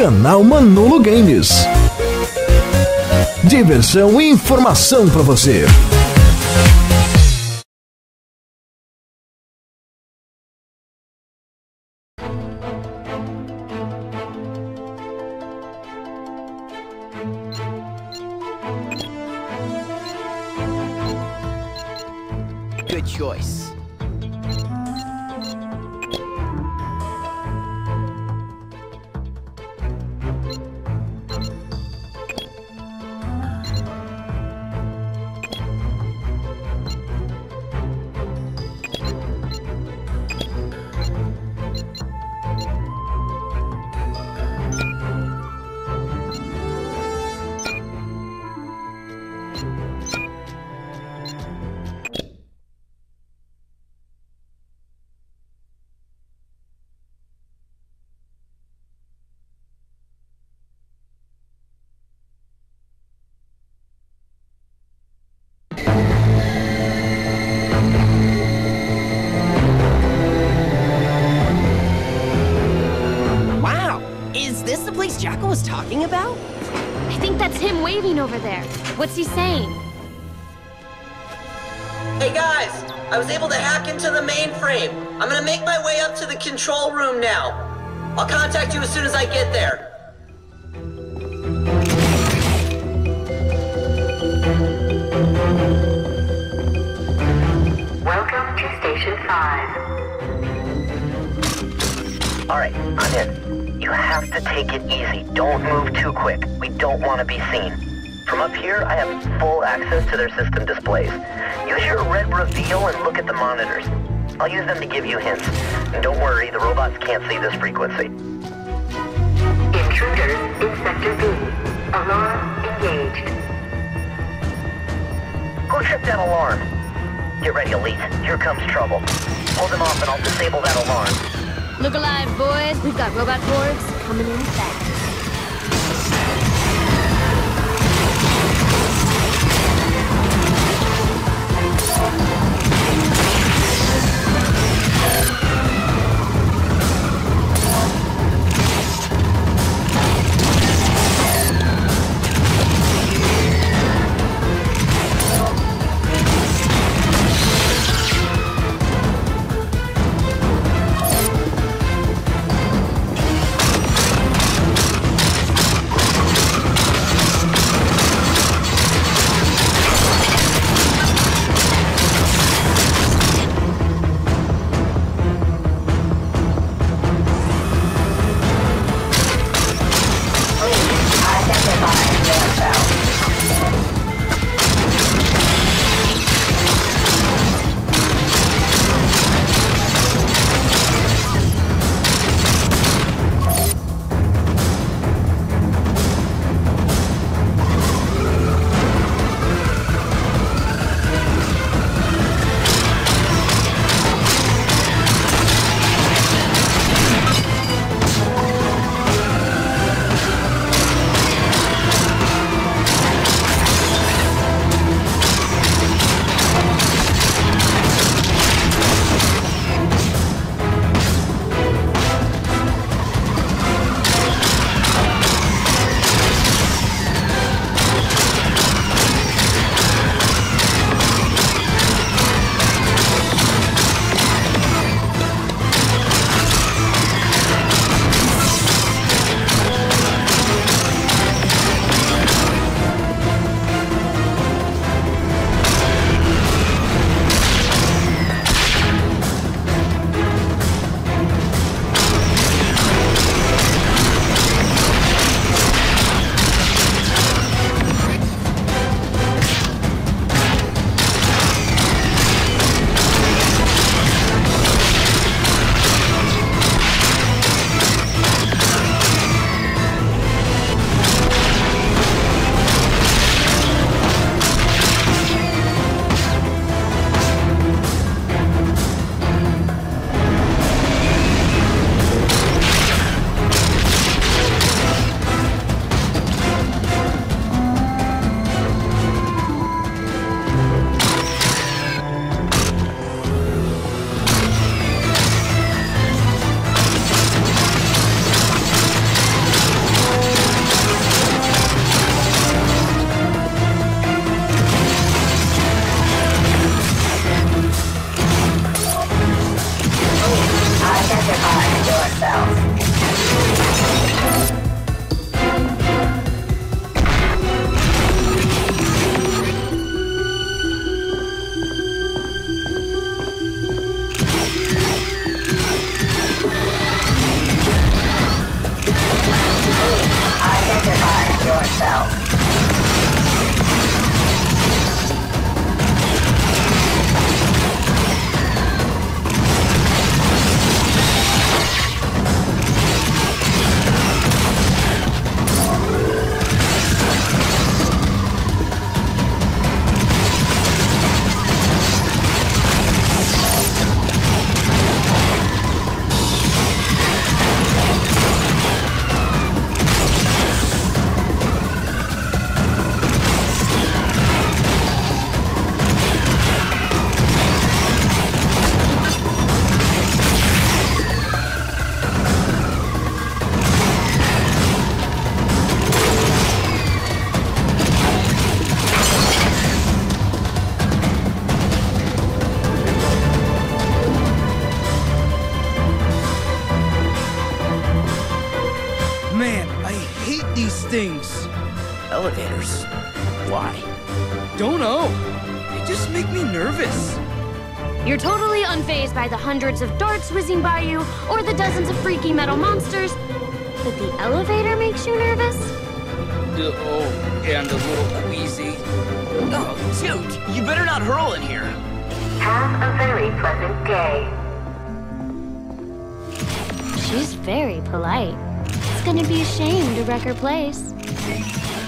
Canal Mhanollo Games. Diversão e informação para você. Good choice. Jacko was talking about? I think that's him waving over there. What's he saying? Hey guys, I was able to hack into the mainframe. I'm gonna make my way up to the control room now. I'll contact you as soon as I get there. Welcome to Station 5. All right, I'm in. You have to take it easy. Don't move too quick. We don't want to be seen. From up here, I have full access to their system displays. Use your red reveal and look at the monitors. I'll use them to give you hints. And don't worry, the robots can't see this frequency. Intruders, Inspector B. Alarm engaged. Go check that alarm. Get ready, Elite. Here comes trouble. Hold them off and I'll disable that alarm. Look alive, boys. We've got robot boards coming in things. Elevators? Why? Don't know. They just make me nervous. You're totally unfazed by the hundreds of darts whizzing by you or the dozens of freaky metal monsters, but the elevator makes you nervous? Oh, and a little queasy. Oh, dude, you better not hurl in here. Have a very pleasant day. She's very polite. It's gonna be a shame to wreck her place.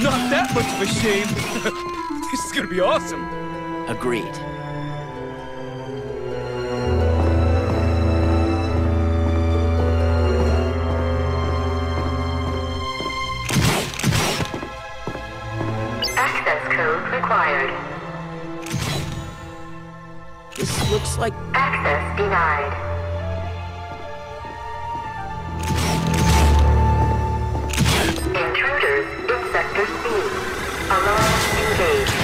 Not that much of a shame. This is gonna be awesome. Agreed. Access code required. This looks like... Access denied. Inspector B, alarm engaged.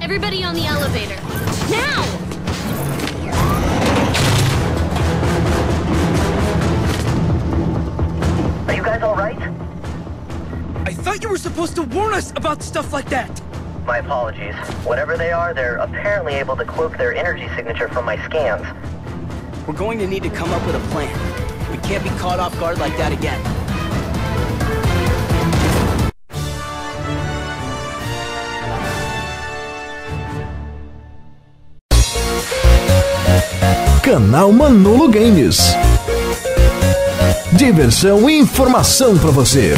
Everybody on the elevator. Now! Are you guys all right? I thought you were supposed to warn us about stuff like that. My apologies. Whatever they are, they're apparently able to cloak their energy signature from my scans. We're going to need to come up with a plan. We can't be caught off guard like that again. Canal Mhanollo Games. Diversão e informação para você.